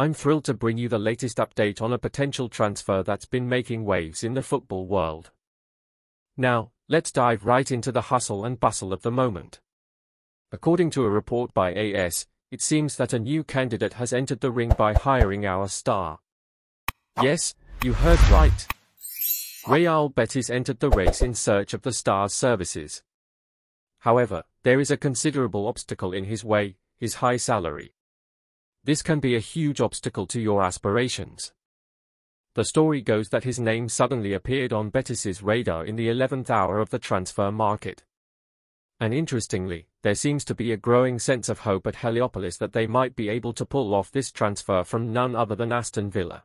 I'm thrilled to bring you the latest update on a potential transfer that's been making waves in the football world. Now, let's dive right into the hustle and bustle of the moment. According to a report by AS, it seems that a new candidate has entered the ring by hiring our star. Yes, you heard right. Real Betis entered the race in search of the star's services. However, there is a considerable obstacle in his way: his high salary. This can be a huge obstacle to your aspirations. The story goes that his name suddenly appeared on Betis's radar in the 11th hour of the transfer market. And interestingly, there seems to be a growing sense of hope at Heliopolis that they might be able to pull off this transfer from none other than Aston Villa.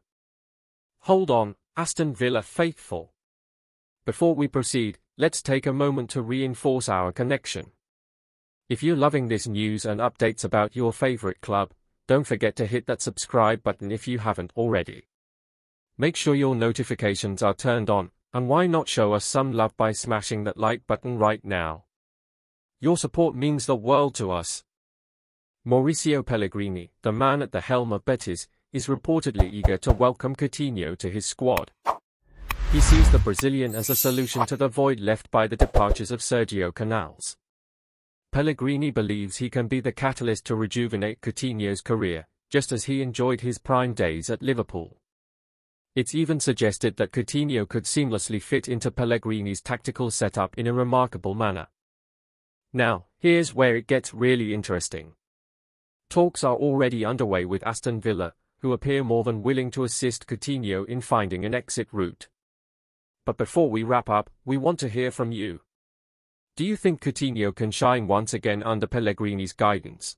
Hold on, Aston Villa faithful. Before we proceed, let's take a moment to reinforce our connection. If you're loving this news and updates about your favorite club, don't forget to hit that subscribe button if you haven't already. Make sure your notifications are turned on, and why not show us some love by smashing that like button right now? Your support means the world to us. Mauricio Pellegrini, the man at the helm of Betis, is reportedly eager to welcome Coutinho to his squad. He sees the Brazilian as a solution to the void left by the departures of Sergio Canales. Pellegrini believes he can be the catalyst to rejuvenate Coutinho's career, just as he enjoyed his prime days at Liverpool. It's even suggested that Coutinho could seamlessly fit into Pellegrini's tactical setup in a remarkable manner. Now, here's where it gets really interesting. Talks are already underway with Aston Villa, who appear more than willing to assist Coutinho in finding an exit route. But before we wrap up, we want to hear from you. Do you think Coutinho can shine once again under Pellegrini's guidance?